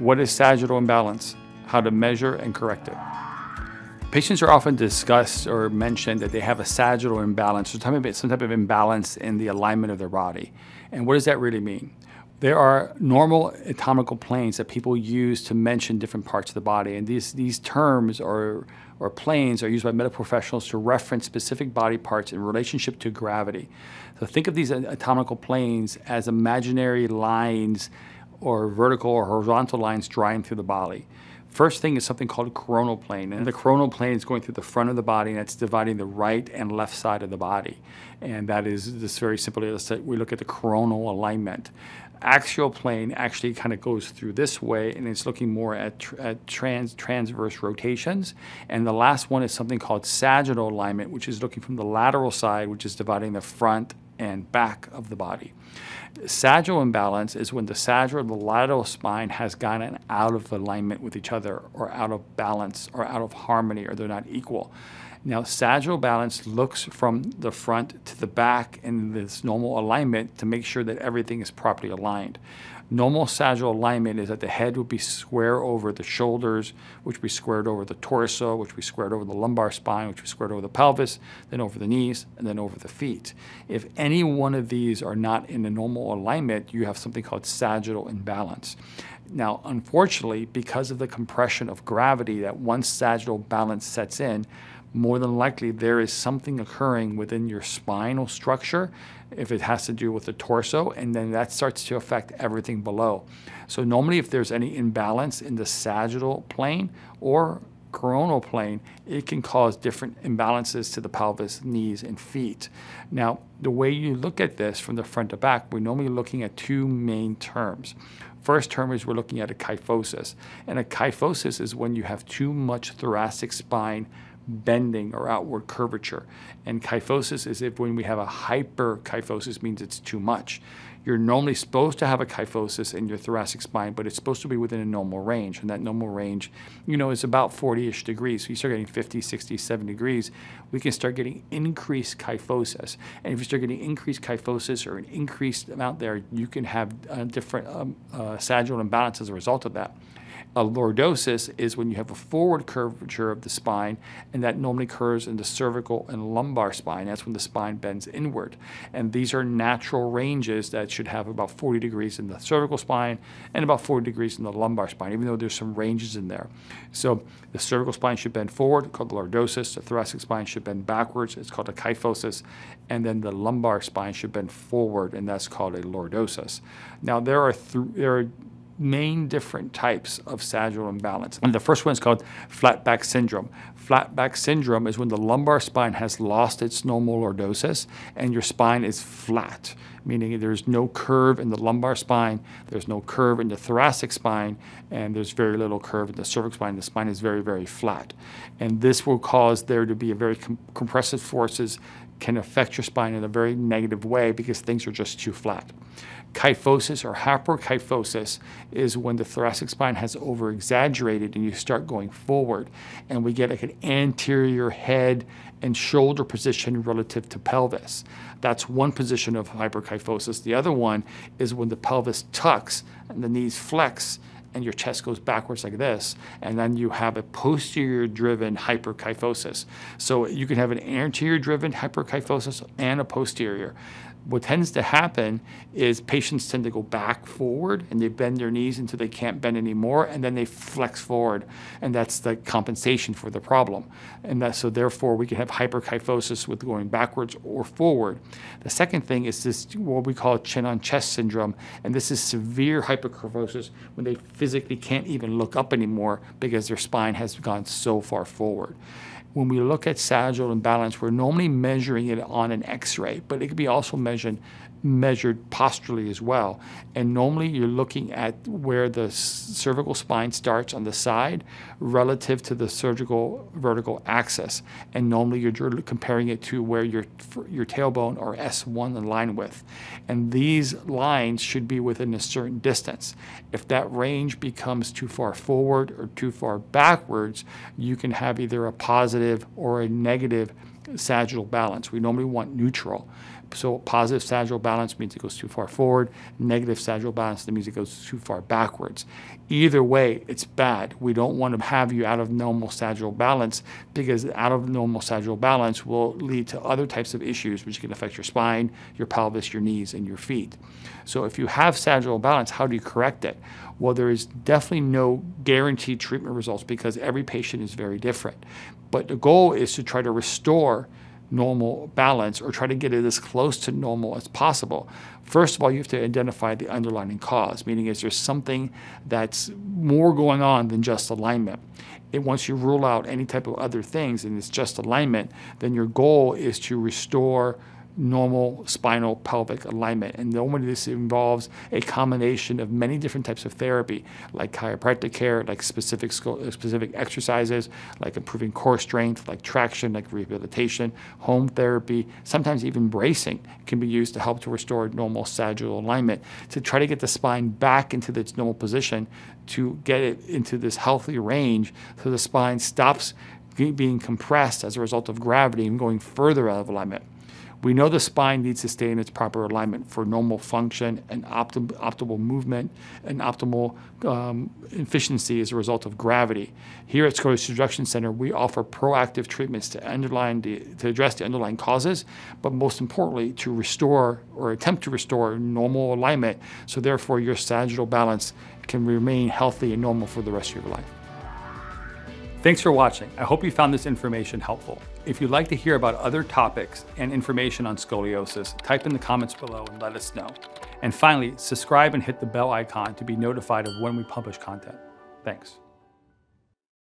What is sagittal imbalance? How to measure and correct it. Patients are often discussed or mentioned that they have a sagittal imbalance, or some type of imbalance in the alignment of their body. And what does that really mean? There are normal anatomical planes that people use to mention different parts of the body. And these terms or planes are used by medical professionals to reference specific body parts in relationship to gravity. So think of these anatomical planes as imaginary lines or vertical or horizontal lines drawing through the body. First thing is something called coronal plane, and the coronal plane is going through the front of the body, and it's dividing the right and left side of the body. And that is just very simply, we look at the coronal alignment. Axial plane actually kind of goes through this way, and it's looking more at transverse rotations. And the last one is something called sagittal alignment, which is looking from the lateral side, which is dividing the front and back of the body. Sagittal imbalance is when the sagittal and the lateral spine has gotten out of alignment with each other, or out of balance, or out of harmony, or they're not equal. Now, sagittal balance looks from the front to the back in this normal alignment to make sure that everything is properly aligned. Normal sagittal alignment is that the head would be square over the shoulders, which would be squared over the torso, which would be squared over the lumbar spine, which would be squared over the pelvis, then over the knees, and then over the feet. If any one of these are not in a normal alignment, you have something called sagittal imbalance. Now, unfortunately, because of the compression of gravity that once sagittal balance sets in, more than likely there is something occurring within your spinal structure, if it has to do with the torso, and then that starts to affect everything below. So normally if there's any imbalance in the sagittal plane or coronal plane, it can cause different imbalances to the pelvis, knees, and feet. Now, the way you look at this from the front to back, we're normally looking at two main terms. First term is we're looking at a kyphosis, and a kyphosis is when you have too much thoracic spine bending or outward curvature. And kyphosis is if when we have a hyperkyphosis, means it's too much. You're normally supposed to have a kyphosis in your thoracic spine, but it's supposed to be within a normal range. And that normal range, you know, is about 40-ish degrees. So you start getting 50, 60, 70 degrees, we can start getting increased kyphosis. And if you start getting increased kyphosis or an increased amount there, you can have different sagittal imbalance as a result of that. A lordosis is when you have a forward curvature of the spine, and that normally occurs in the cervical and lumbar spine. That's when the spine bends inward. And these are natural ranges that should have about 40 degrees in the cervical spine and about 40 degrees in the lumbar spine, even though there's some ranges in there. So the cervical spine should bend forward, called lordosis. The thoracic spine should bend backwards. It's called a kyphosis. And then the lumbar spine should bend forward, and that's called a lordosis. Now, there are main different types of sagittal imbalance. And the first one is called flatback syndrome. Flatback syndrome is when the lumbar spine has lost its normal lordosis and your spine is flat, meaning there's no curve in the lumbar spine, there's no curve in the thoracic spine, and there's very little curve in the cervical spine. The spine is very, very flat. And this will cause there to be a very compressive forces can affect your spine in a very negative way because things are just too flat. Kyphosis or hyperkyphosis is when the thoracic spine has over-exaggerated and you start going forward, and we get like an anterior head and shoulder position relative to pelvis. That's one position of hyperkyphosis. The other one is when the pelvis tucks and the knees flex and your chest goes backwards like this, and then you have a posterior-driven hyperkyphosis. So you can have an anterior-driven hyperkyphosis and a posterior. What tends to happen is patients tend to go back forward, and they bend their knees until they can't bend anymore, and then they flex forward, and that's the compensation for the problem. And that, so therefore, we can have hyperkyphosis with going backwards or forward. The second thing is this, what we call chin-on-chest syndrome, and this is severe hyperkyphosis when they physically can't even look up anymore because their spine has gone so far forward. When we look at sagittal imbalance, we're normally measuring it on an X-ray, but it could be also measured posturally as well. And normally you're looking at where the cervical spine starts on the side relative to the surgical vertical axis. And normally you're comparing it to where your tailbone or S1 align with. And these lines should be within a certain distance. If that range becomes too far forward or too far backwards, you can have either a positive or a negative sagittal balance. We normally want neutral. So positive sagittal balance means it goes too far forward. Negative sagittal balance means it goes too far backwards. Either way, it's bad. We don't want to have you out of normal sagittal balance, because out of normal sagittal balance will lead to other types of issues which can affect your spine, your pelvis, your knees, and your feet. So if you have sagittal balance, how do you correct it? Well, there is definitely no guaranteed treatment results because every patient is very different. But the goal is to try to restore normal balance, or try to get it as close to normal as possible. First of all, you have to identify the underlying cause, meaning is there something that's more going on than just alignment? And once you rule out any type of other things and it's just alignment, then your goal is to restore normal spinal pelvic alignment. And normally this involves a combination of many different types of therapy, like chiropractic care, like specific exercises, like improving core strength, like traction, like rehabilitation, home therapy, sometimes even bracing can be used to help to restore normal sagittal alignment, to try to get the spine back into its normal position, to get it into this healthy range so the spine stops being compressed as a result of gravity and going further out of alignment. We know the spine needs to stay in its proper alignment for normal function and optimal movement and optimal efficiency as a result of gravity. Here at Scoliosis Reduction Center, we offer proactive treatments to address the underlying causes, but most importantly, to restore or attempt to restore normal alignment, so therefore your sagittal balance can remain healthy and normal for the rest of your life. Thanks for watching. I hope you found this information helpful. If you'd like to hear about other topics and information on scoliosis, type in the comments below and let us know. And finally, subscribe and hit the bell icon to be notified of when we publish content. Thanks.